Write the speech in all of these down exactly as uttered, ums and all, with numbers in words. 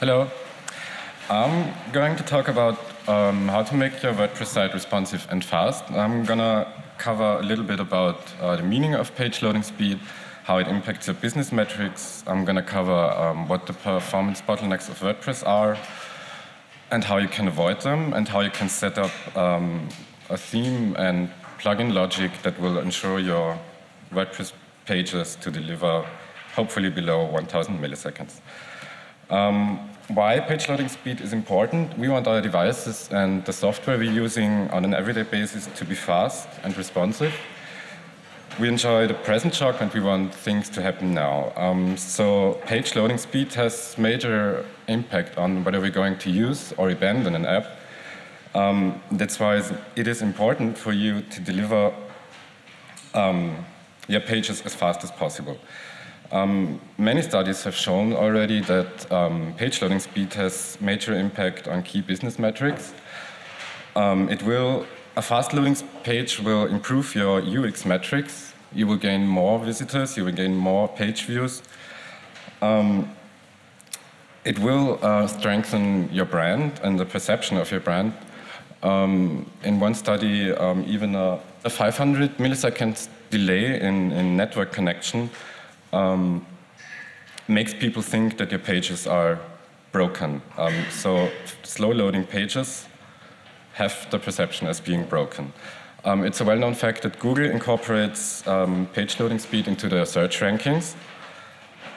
Hello. I'm going to talk about um, how to make your WordPress site responsive and fast. I'm going to cover a little bit about uh, the meaning of page loading speed, how it impacts your business metrics. I'm going to cover um, what the performance bottlenecks of WordPress are and how you can avoid them and how you can set up um, a theme and plugin logic that will ensure your WordPress pages to deliver hopefully below one thousand milliseconds. Um, why page loading speed is important? We want our devices and the software we're using on an everyday basis to be fast and responsive. We enjoy the present shock and we want things to happen now. Um, so page loading speed has major impact on whether we're going to use or abandon an app. Um, that's why it is important for you to deliver um, your pages as fast as possible. Um, many studies have shown already that um, page loading speed has major impact on key business metrics. Um, it will, a fast loading page will improve your U X metrics. You will gain more visitors, you will gain more page views. Um, it will uh, strengthen your brand and the perception of your brand. Um, in one study, um, even a, a five hundred milliseconds delay in, in network connection Um, makes people think that your pages are broken. Um, so slow loading pages have the perception as being broken. Um, it's a well-known fact that Google incorporates um, page loading speed into their search rankings.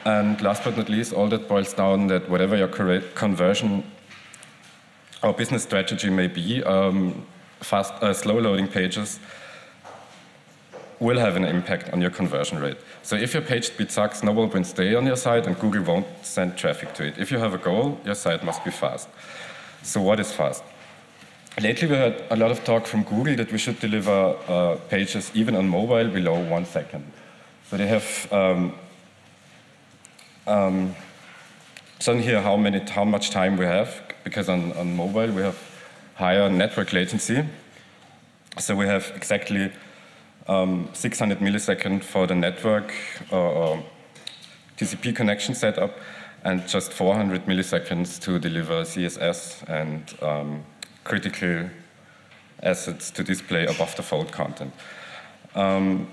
And last but not least, all that boils down that whatever your conversion or business strategy may be, um, fast, uh, slow loading pages will have an impact on your conversion rate. So if your page speed sucks, no one will stay on your site and Google won't send traffic to it. If you have a goal, your site must be fast. So what is fast? Lately we heard a lot of talk from Google that we should deliver uh, pages even on mobile below one second. So they have um, um, shown here how, many, how much time we have, because on, on mobile we have higher network latency. So we have exactly Um, six hundred milliseconds for the network uh, T C P connection setup, and just four hundred milliseconds to deliver C S S and um, critical assets to display above the fold content. Um,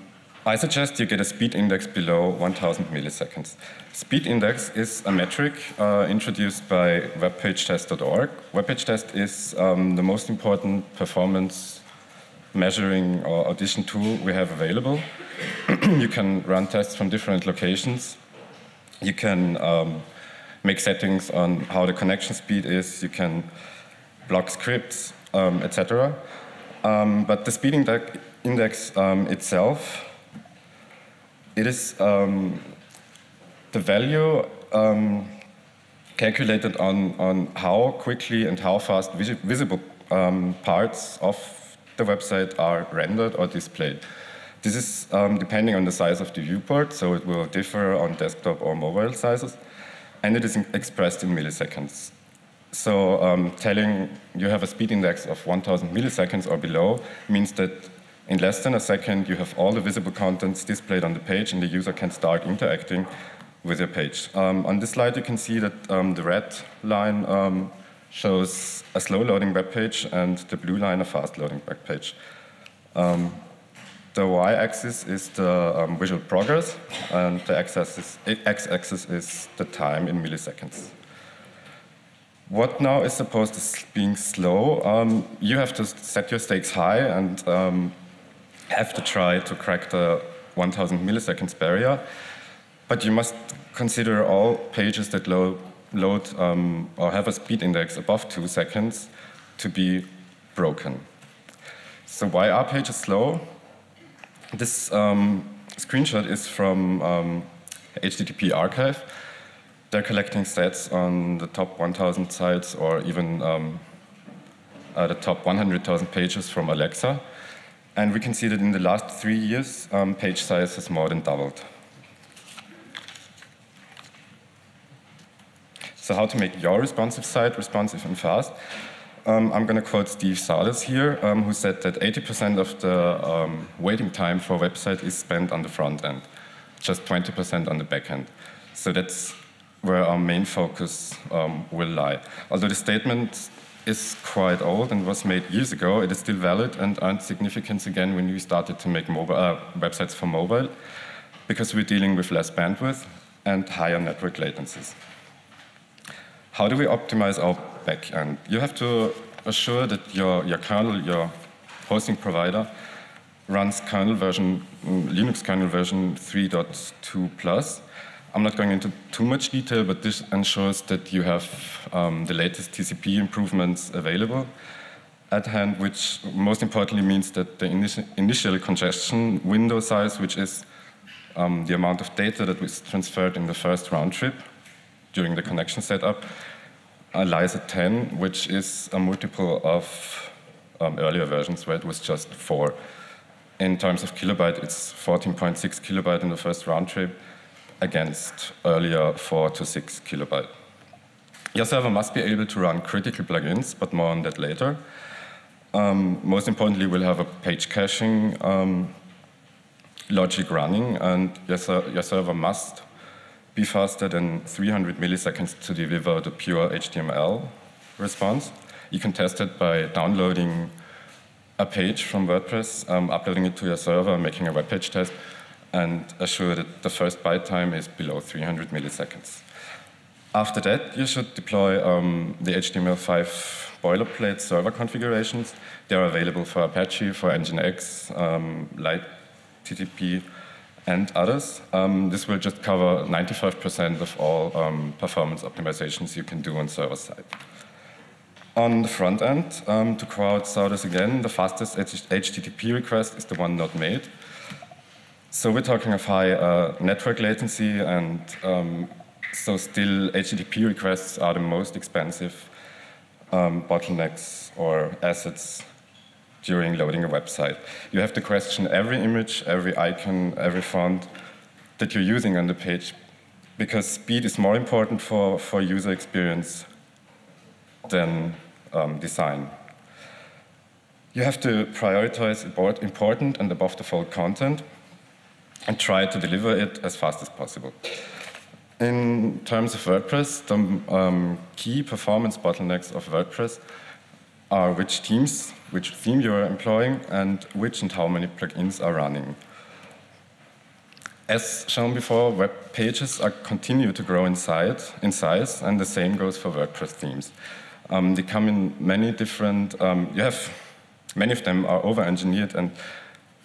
I suggest you get a speed index below one thousand milliseconds. Speed index is a metric uh, introduced by web page test dot org. WebPageTest is um, the most important performance measuring or audition tool we have available. You can run tests from different locations. You can um, make settings on how the connection speed is. You can block scripts, um, et cetera. Um, but the speed index, index um, itself, it is um, the value um, calculated on, on how quickly and how fast vis visible um, parts of the website are rendered or displayed. This is um, depending on the size of the viewport, so it will differ on desktop or mobile sizes, and it is in expressed in milliseconds. So um, telling you have a speed index of one thousand milliseconds or below means that in less than a second you have all the visible contents displayed on the page and the user can start interacting with your page. Um, on this slide you can see that um, the red line um, shows a slow-loading web page and the blue line a fast-loading web page. Um, the y-axis is the um, visual progress, and the x-axis is the time in milliseconds. What now is supposed as being slow? Um, you have to set your stakes high and um, have to try to crack the one thousand milliseconds barrier, but you must consider all pages that load load um, or have a speed index above two seconds to be broken. So why are pages slow? This um, screenshot is from um, H T T P Archive. They're collecting stats on the top one thousand sites or even um, uh, the top one hundred thousand pages from Alexa. And we can see that in the last three years, um, page size has more than doubled. So how to make your responsive site responsive and fast. Um, I'm going to quote Steve Souders here, um, who said that eighty percent of the um, waiting time for a website is spent on the front end, just twenty percent on the back end. So that's where our main focus um, will lie. Although the statement is quite old and was made years ago, it is still valid and earned significance again when we started to make mobile, uh, websites for mobile, because we're dealing with less bandwidth and higher network latencies. How do we optimize our backend? You have to assure that your, your kernel, your hosting provider, runs kernel version, Linux kernel version three point two plus. I'm not going into too much detail, but this ensures that you have um, the latest T C P improvements available at hand, which most importantly means that the initi initial congestion window size, which is um, the amount of data that was transferred in the first round trip during the connection setup, uh, lies at ten, which is a multiple of um, earlier versions where it was just four. In terms of kilobyte, it's fourteen point six kilobyte in the first round trip against earlier four to six kilobyte. Your server must be able to run critical plugins, but more on that later. Um, most importantly, we'll have a page caching um, logic running, and your, ser your server must be faster than three hundred milliseconds to deliver the pure H T M L response. You can test it by downloading a page from WordPress, um, uploading it to your server, making a web page test, and assure that the first byte time is below three hundred milliseconds. After that, you should deploy um, the H T M L five boilerplate server configurations. They are available for Apache, for Nginx, um, LightHTTP, and others. Um, this will just cover ninety-five percent of all um, performance optimizations you can do on server side. On the front end, um, to quote Souders again, the fastest H T T P request is the one not made. So we're talking of high uh, network latency, and um, so still H T T P requests are the most expensive um, bottlenecks or assets during loading a website. You have to question every image, every icon, every font that you're using on the page, because speed is more important for, for user experience than um, design. You have to prioritize important and above-the-fold content and try to deliver it as fast as possible. In terms of WordPress, the um, key performance bottlenecks of WordPress are which themes, which theme you are employing, and which and how many plugins are running. As shown before, web pages are continue to grow in size, in size, and the same goes for WordPress themes. Um, they come in many different, um, you have, many of them are over-engineered and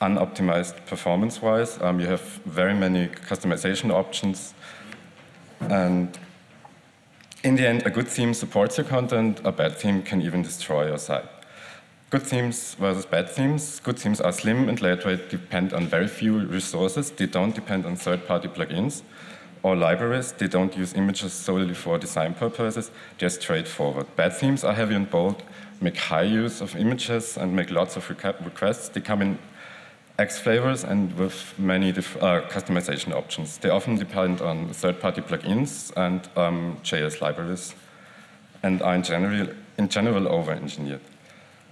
unoptimized performance-wise. Um, you have very many customization options, and in the end, a good theme supports your content, a bad theme can even destroy your site. Good themes versus bad themes. Good themes are slim and lightweight, depend on very few resources. They don't depend on third-party plugins or libraries. They don't use images solely for design purposes. They're straightforward. Bad themes are heavy and bold, make high use of images, and make lots of requests. They come in X flavors and with many diff uh, customization options. They often depend on third-party plugins and um, J S libraries, and are in general, in general over-engineered.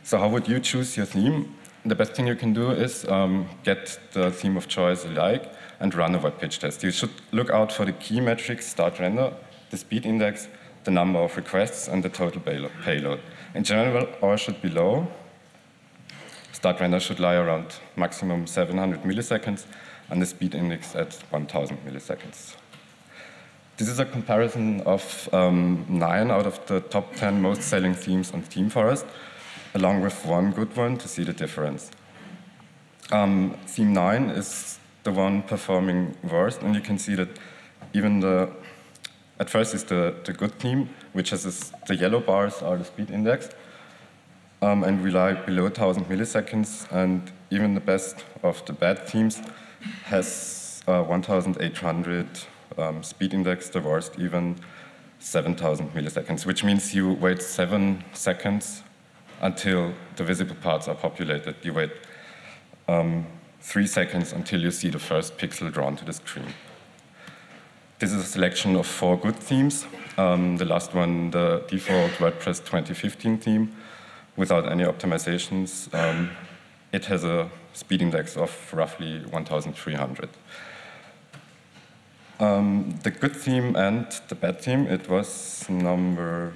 So how would you choose your theme? The best thing you can do is um, get the theme of choice you like and run a web page test. You should look out for the key metrics, start render, the speed index, the number of requests, and the total payload. In general, R should be low. Start render should lie around maximum seven hundred milliseconds, and the speed index at one thousand milliseconds. This is a comparison of um, nine out of the top ten most selling themes on ThemeForest, along with one good one to see the difference. Um, theme nine is the one performing worst, and you can see that even the, at first is the, the good theme, which has this, the yellow bars are the speed index, Um, and we lie below one thousand milliseconds, and even the best of the bad themes has uh, one thousand eight hundred um, speed index, the worst even seven thousand milliseconds, which means you wait seven seconds until the visible parts are populated. You wait um, three seconds until you see the first pixel drawn to the screen. This is a selection of four good themes. Um, the last one, the default WordPress twenty fifteen theme, without any optimizations, um, it has a speed index of roughly one thousand three hundred. Um, the good theme and the bad theme, it was number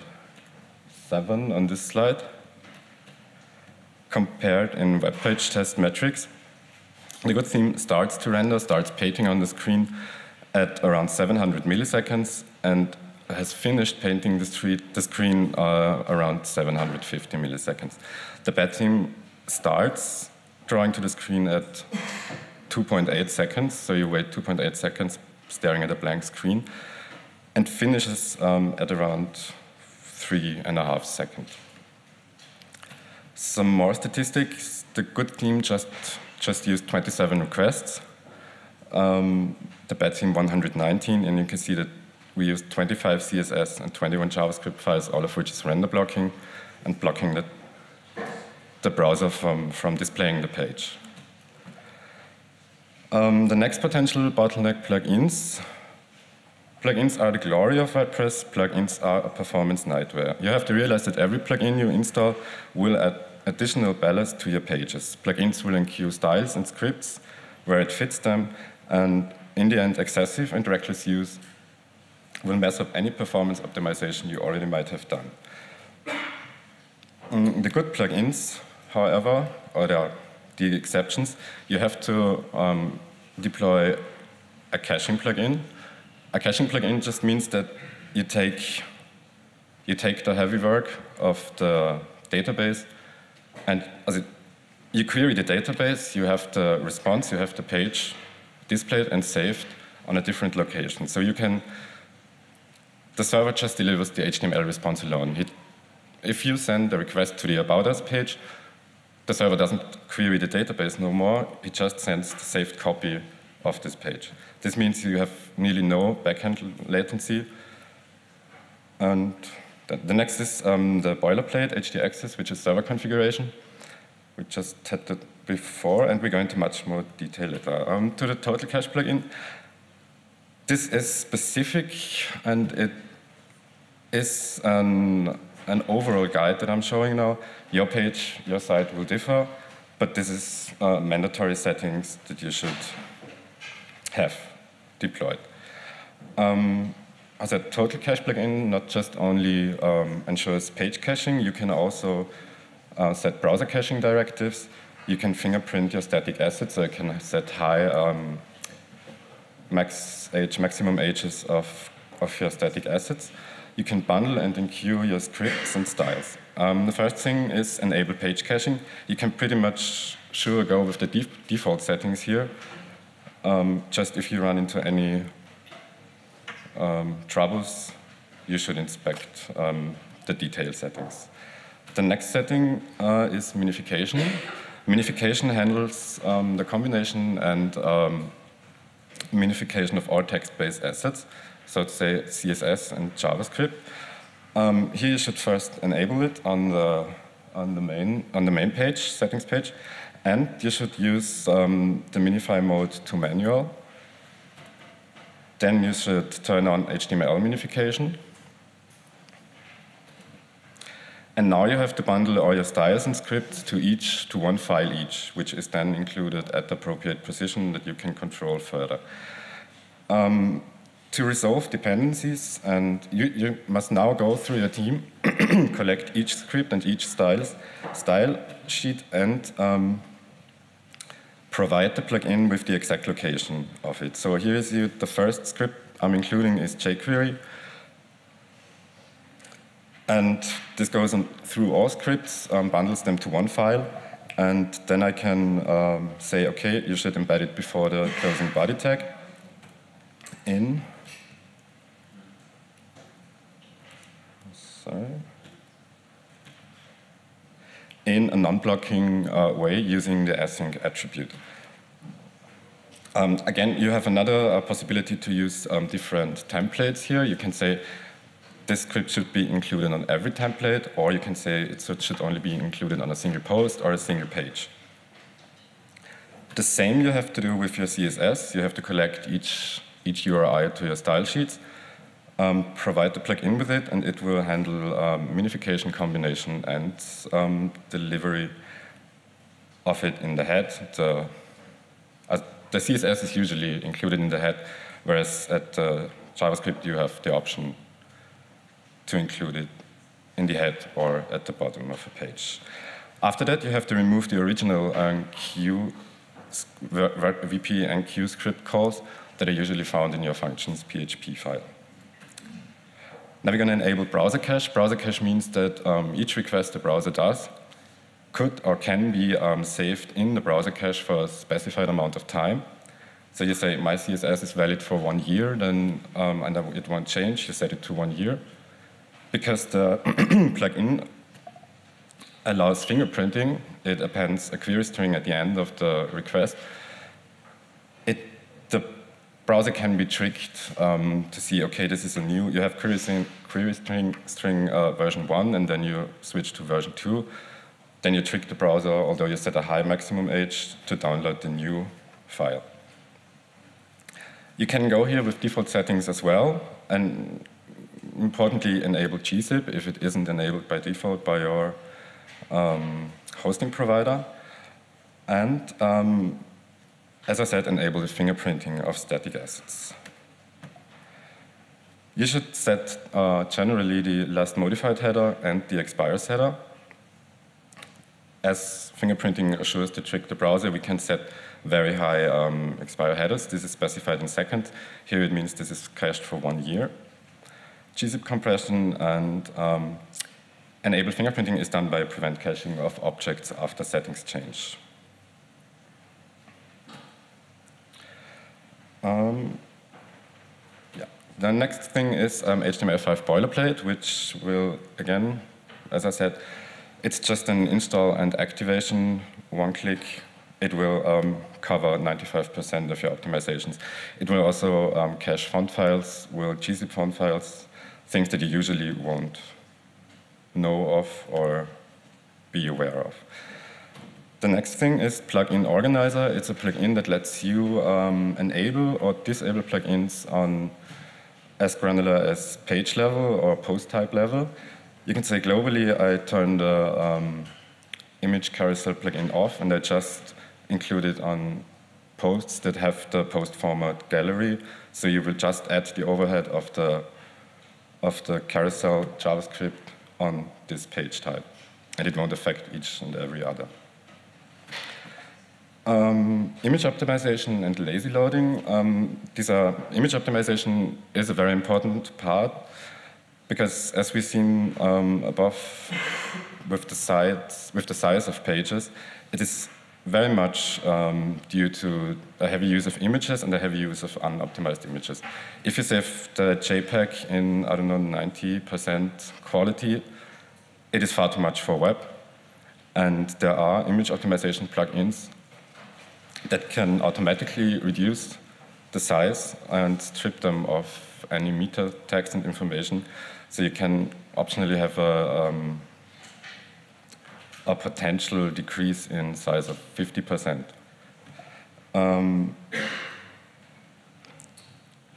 seven on this slide, compared in web page test metrics. The good theme starts to render, starts painting on the screen at around seven hundred milliseconds and has finished painting the, street, the screen uh, around seven hundred fifty milliseconds. The bad theme starts drawing to the screen at two point eight seconds, so you wait two point eight seconds staring at a blank screen, and finishes um, at around three and a half seconds. Some more statistics. The good theme just, just used twenty-seven requests. Um, the bad theme one hundred nineteen, and you can see that we used twenty-five C S S and twenty-one JavaScript files, all of which is render blocking and blocking the, the browser from, from displaying the page. Um, the next potential bottleneck, plugins. Plugins are the glory of WordPress. Plugins are a performance nightmare. You have to realize that every plugin you install will add additional ballast to your pages. Plugins will enqueue styles and scripts where it fits them, and in the end, excessive and reckless use will mess up any performance optimization you already might have done. Mm, the good plugins, however, or there are the exceptions, you have to um, deploy a caching plugin. A caching plugin just means that you take, you take the heavy work of the database, and as it, you query the database, you have the response, you have the page displayed and saved on a different location. So you can, the server just delivers the H T M L response alone. It, if you send a request to the About Us page, the server doesn't query the database no more, it just sends the saved copy of this page. This means you have nearly no backend latency. And the, the next is um, the boilerplate, H D access, which is server configuration. We just had that before, and we're going to much more detail later. Um, to the total cache plugin, this is specific, and it is an an overall guide that I'm showing now. Your page, your site will differ, but this is uh, mandatory settings that you should have deployed. Um, as a total cache plugin, not just only um, ensures page caching, you can also uh, set browser caching directives. You can fingerprint your static assets, so you can set high um, max age, maximum ages of, of your static assets. You can bundle and enqueue your scripts and styles. Um, the first thing is enable page caching. You can pretty much sure go with the def default settings here. Um, just if you run into any um, troubles, you should inspect um, the detail settings. The next setting uh, is minification. Minification handles um, the combination and um, minification of all text-based assets. So to say C S S and JavaScript. Um, here you should first enable it on the on the main on the main page, settings page, and you should use um, the minify mode to manual. Then you should turn on H T M L minification. And now you have to bundle all your styles and scripts to each to one file each, which is then included at the appropriate position that you can control further. Um, To resolve dependencies, and you, you must now go through your team, collect each script and each styles, style sheet, and um, provide the plugin with the exact location of it. So here is you, the first script I'm including is jQuery, and this goes on through all scripts, um, bundles them to one file, and then I can um, say, okay, you should embed it before the closing body tag in. Sorry. In a non-blocking uh, way using the async attribute. Um, again, you have another uh, possibility to use um, different templates here. You can say this script should be included on every template, or you can say it should only be included on a single post or a single page. The same you have to do with your C S S. You have to collect each each U R I to your style sheets, um, provide the plugin with it, and it will handle um, minification, combination, and um, delivery of it in the head. The, uh, the C S S is usually included in the head, whereas at uh, JavaScript you have the option to include it in the head or at the bottom of a page. After that, you have to remove the original um, Q, V P and Q script calls that are usually found in your function's P H P file. Now we're going to enable browser cache. Browser cache means that um, each request the browser does could or can be um, saved in the browser cache for a specified amount of time. So you say, my C S S is valid for one year, then um, and it won't change. You set it to one year. Because the plugin allows fingerprinting, it appends a query string at the end of the request. It, the browser can be tricked um, to see, OK, this is a new, you have query string, query string, string uh, version one, and then you switch to version two. Then you trick the browser, although you set a high maximum age, to download the new file. You can go here with default settings as well, and importantly, enable gzip if it isn't enabled by default by your um, hosting provider. And um, as I said, enable the fingerprinting of static assets. You should set uh, generally the last modified header and the expires header. As fingerprinting assures to trick the browser, we can set very high um, expire headers. This is specified in seconds. Here it means this is cached for one year. gzip compression and um, enable fingerprinting is done by prevent caching of objects after settings change. Um, yeah. The next thing is um, H T M L five boilerplate, which will, again, as I said, it's just an install and activation, one click. It will um, cover ninety-five percent of your optimizations. It will also um, cache font files, will gzip font files, things that you usually won't know of or be aware of. The next thing is Plugin Organizer. It's a plugin that lets you um, enable or disable plugins on as granular as page level or post type level. You can say globally, I turn the um, image carousel plugin off, and I just include it on posts that have the post format gallery. So you will just add the overhead of the of the carousel JavaScript on this page type, and it won't affect each and every other. Um, image optimization and lazy loading. Um, these are, image optimization is a very important part because, as we've seen um, above, with the size with the size of pages, it is very much um, due to a heavy use of images and a heavy use of unoptimized images. If you save the JPEG in, I don't know, ninety percent quality, it is far too much for web. And there are image optimization plugins that can automatically reduce the size and strip them of any meta text and information. So you can optionally have a, um, a potential decrease in size of fifty percent. Um,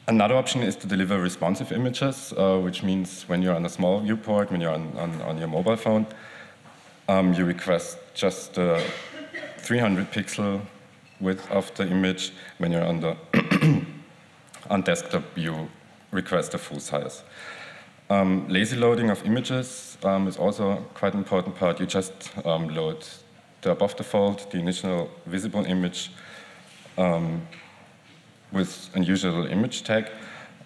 another option is to deliver responsive images, uh, which means when you're on a small viewport, when you're on, on, on your mobile phone, um, you request just the three hundred pixel width of the image. When you're on the on desktop, you request the full size. Um, lazy loading of images um, is also quite an important part. You just um, load the above the fold, the initial visible image um, with unusual image tag,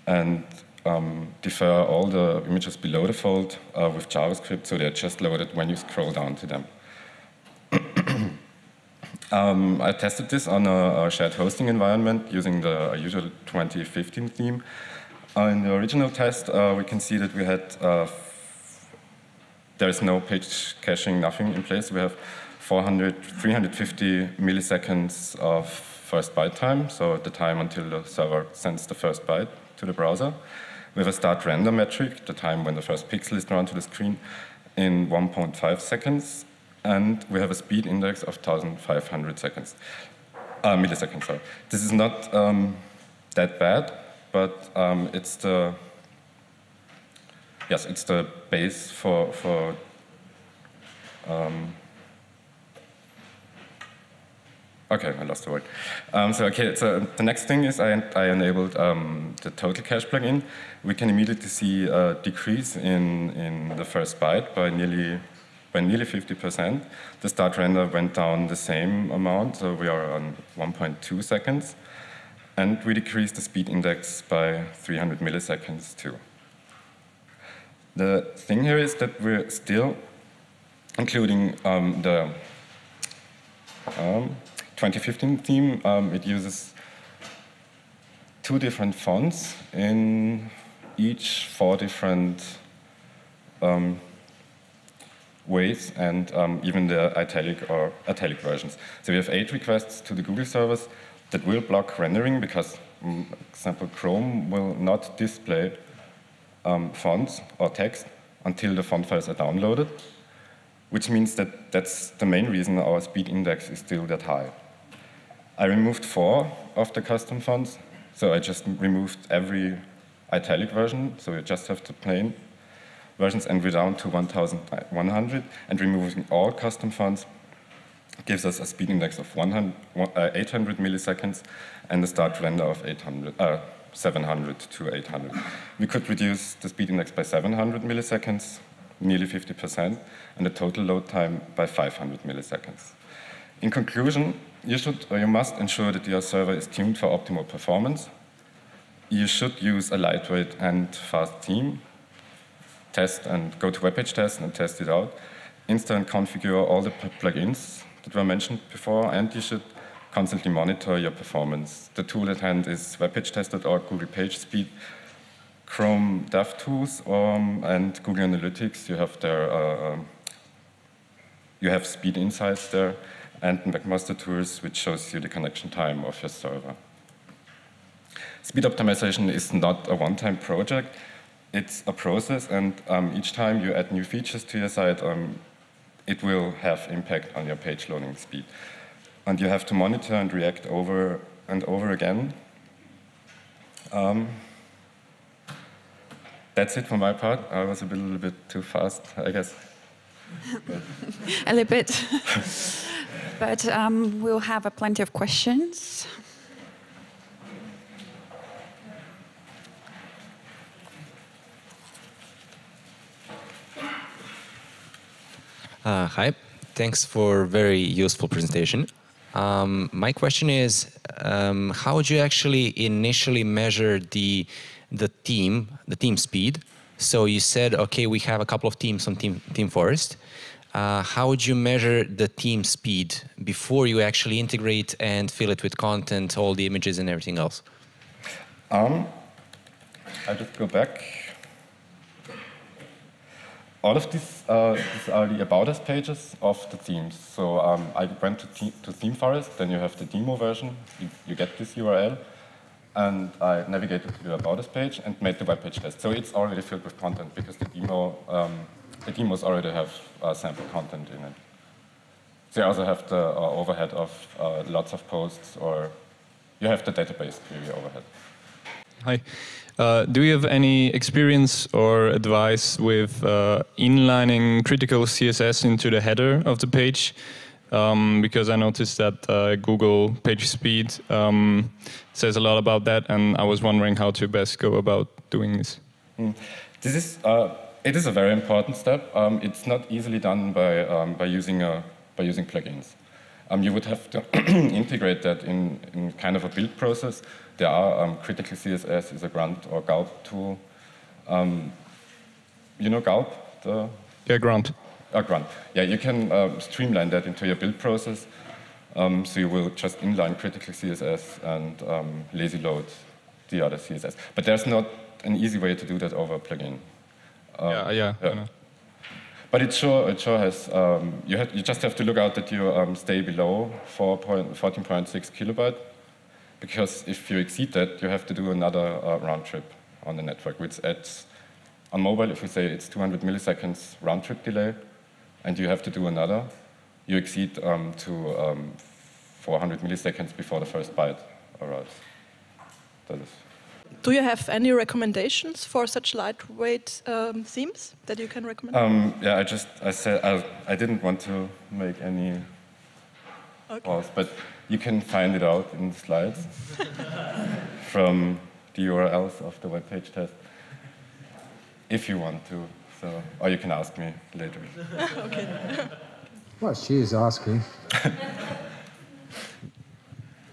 and um, defer all the images below the fold uh, with JavaScript, so they're just loaded when you scroll down to them. um, I tested this on a, a shared hosting environment using the usual twenty fifteen theme. Uh, in the original test, uh, we can see that we had, uh, there is no page caching, nothing in place. We have four hundred, three hundred fifty milliseconds of first byte time, so the time until the server sends the first byte to the browser. We have a start render metric, the time when the first pixel is drawn to the screen, in one point five seconds. And we have a speed index of one thousand five hundred seconds, uh, milliseconds, sorry. This is not um, that bad. But um, it's the yes, it's the base for for um, Okay, I lost the word. Um, so, okay, so the next thing is I, I enabled um, the total cache plugin. We can immediately see a decrease in, in the first byte by nearly by nearly fifty percent. The start render went down the same amount, so we are on one point two seconds. And we decreased the speed index by three hundred milliseconds too. The thing here is that we're still including um, the um, twenty fifteen theme. Um, it uses two different fonts in each four different um, ways, and um, even the italic or italic versions. So we have eight requests to the Google servers that will block rendering because, um, for example, Chrome will not display um, fonts or text until the font files are downloaded, which means that that's the main reason our speed index is still that high. I removed four of the custom fonts, so I just removed every italic version, so we just have the plain versions, and we're down to one thousand one hundred, and removing all custom fonts gives us a speed index of eight hundred milliseconds and a start render of seven hundred to eight hundred. We could reduce the speed index by seven hundred milliseconds, nearly fifty percent, and the total load time by five hundred milliseconds. In conclusion, you should or you must ensure that your server is tuned for optimal performance. You should use a lightweight and fast theme. Test and go to WebPageTest and test it out. Install and configure all the plugins that were mentioned before, and you should constantly monitor your performance. The tool at hand is webpagetest dot org, Google PageSpeed, Chrome DevTools, um, and Google Analytics. You have their uh, um, you have Speed Insights there, and Webmaster Tools, which shows you the connection time of your server. Speed optimization is not a one-time project. It's a process, and um, each time you add new features to your site, um, it will have impact on your page loading speed. And you have to monitor and react over and over again. Um, that's it for my part. I was a bit, little bit too fast, I guess. A little bit. But um, we'll have uh, plenty of questions. Uh, hi, thanks for very useful presentation. Um, my question is, um, how do you actually initially measure the the theme, the theme speed? So you said, okay, we have a couple of themes on theme, ThemeForest. Uh, how would you measure the theme speed before you actually integrate and fill it with content, all the images and everything else? Um, I just go back. All of these, uh, these are the About Us pages of the themes. So um, I went to, the to ThemeForest, then you have the demo version, you, you get this U R L, and I navigated to the About Us page and made the web page test. So it's already filled with content because the, demo, um, the demos already have uh, sample content in it. They also have the uh, overhead of uh, lots of posts, or you have the database query overhead. Hi. Uh, do you have any experience or advice with uh, inlining critical C S S into the header of the page? Um, because I noticed that uh, Google PageSpeed um, says a lot about that, and I was wondering how to best go about doing this. Mm. This is uh, it is a very important step. Um, it's not easily done by um, by using uh, by using plugins. Um, you would have to integrate that in, in kind of a build process. There are um, critical C S S is a Grunt or Gulp tool. Um, you know Gulp? The yeah, Grunt. Uh, Grunt. Yeah, you can uh, streamline that into your build process. Um, so you will just inline critical C S S and um, lazy load the other C S S. But there's not an easy way to do that over a plugin. Um, yeah, yeah. yeah. I know. But it sure, it sure has. Um, you, have, you just have to look out that you um, stay below fourteen point six kilobyte. Because if you exceed that, you have to do another uh, round trip on the network, which adds, on mobile, if we say it's two hundred milliseconds round trip delay, and you have to do another, you exceed um, to um, four hundred milliseconds before the first byte arrives. That is. Do you have any recommendations for such lightweight um, themes that you can recommend? Um, yeah, I just, I said, I, I didn't want to make any okay. calls, but You can find it out in the slides from the U R Ls of the web page test if you want to. So, or you can ask me later. Okay. Well, she is asking.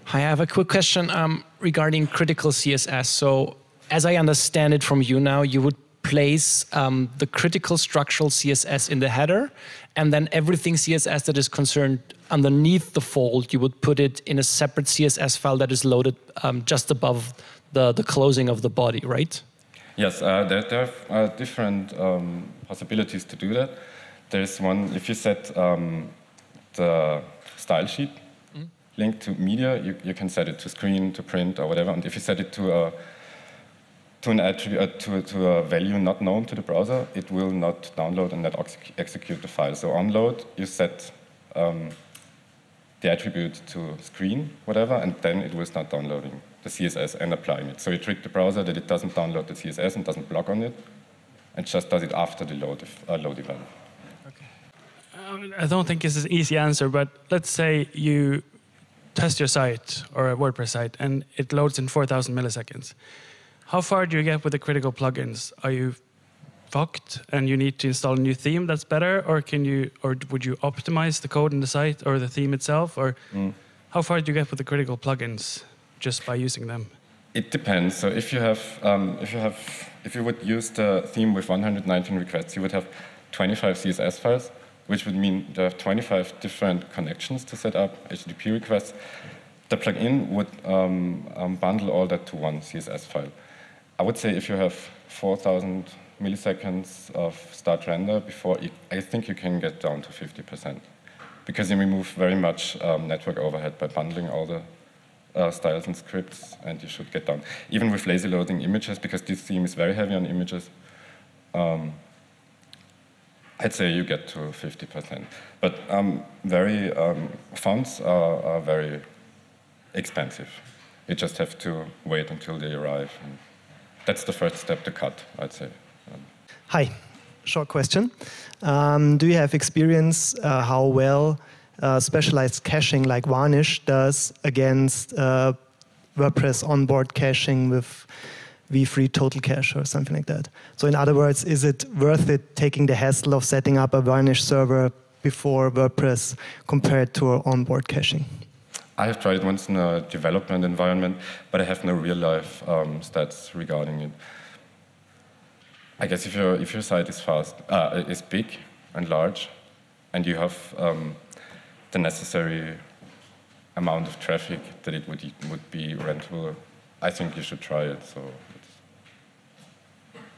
Hi, I have a quick question um, regarding critical C S S. So, as I understand it from you now, you would place um, the critical structural C S S in the header, and then everything C S S that is concerned underneath the fold, you would put it in a separate C S S file that is loaded um, just above the, the closing of the body, right? Yes, uh, there, there are different um, possibilities to do that. There's one, if you set um, the style sheet, linked to media, you, you can set it to screen, to print, or whatever. And if you set it to a to an attribute, uh, to, to a value not known to the browser, it will not download and not ex execute the file. So on load, you set um, the attribute to screen, whatever, and then it will start downloading the C S S and applying it. So you trick the browser that it doesn't download the C S S and doesn't block on it, and just does it after the load if, uh, load event. Okay. I don't think this is an easy answer, but let's say you test your site or a WordPress site and it loads in four thousand milliseconds. How far do you get with the critical plugins? Are you fucked and you need to install a new theme that's better, or can you, or would you optimize the code in the site or the theme itself, or mm. how far do you get with the critical plugins just by using them? It depends. So if you have um, if you have if you would use the theme with one hundred nineteen requests, you would have twenty-five C S S files, which would mean there are twenty-five different connections to set up, H T T P requests. The plugin would um, um, bundle all that to one C S S file. I would say if you have four thousand milliseconds of start render before, it, I think you can get down to fifty percent, because you remove very much um, network overhead by bundling all the uh, styles and scripts, and you should get down. Even with lazy loading images, because this theme is very heavy on images, um, I'd say you get to fifty percent, but um, very um, fonts are, are very expensive. You just have to wait until they arrive. And that's the first step to cut, I'd say. Um. Hi, short question. Um, do you have experience uh, how well uh, specialized caching like Varnish does against uh, WordPress onboard caching with v three total cache or something like that? So in other words, is it worth it taking the hassle of setting up a Varnish server before WordPress compared to onboard caching? I have tried it once in a development environment, but I have no real-life um, stats regarding it. I guess if, you're, if your site is fast, uh, is big and large, and you have um, the necessary amount of traffic that it would, would be rentable, I think you should try it. So, it's...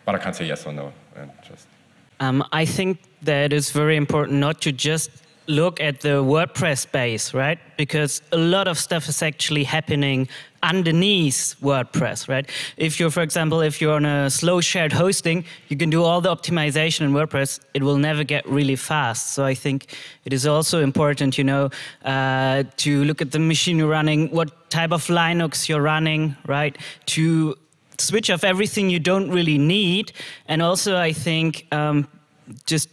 but I can't say yes or no. And just. Um, I think that it's very important not to just look at the WordPress space, right? Because a lot of stuff is actually happening underneath WordPress, right? If you're, for example, if you're on a slow shared hosting, you can do all the optimization in WordPress. It will never get really fast. So I think it is also important, you know, uh, to look at the machine you're running, what type of Linux you're running, right? To switch off everything you don't really need. And also, I think um, just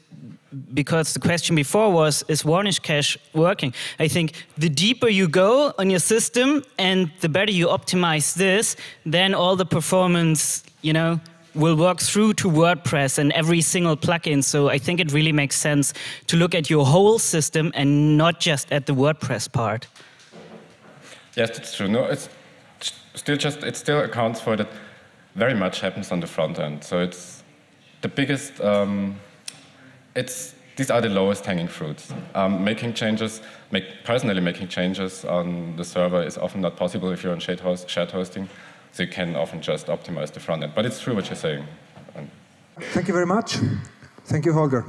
because the question before was, is Varnish cache working? I think the deeper you go on your system and the better you optimize this, then all the performance, you know, will work through to WordPress and every single plugin. So I think it really makes sense to look at your whole system and not just at the WordPress part. Yes, that's true. No, it's still just, it still accounts for that very much happens on the front end. So it's the biggest, um, It's, these are the lowest hanging fruits. Um, making changes, make, personally making changes on the server is often not possible if you're on shared, host, shared hosting, so you can often just optimize the front end. But it's true what you're saying. Thank you very much. Thank you, Holger.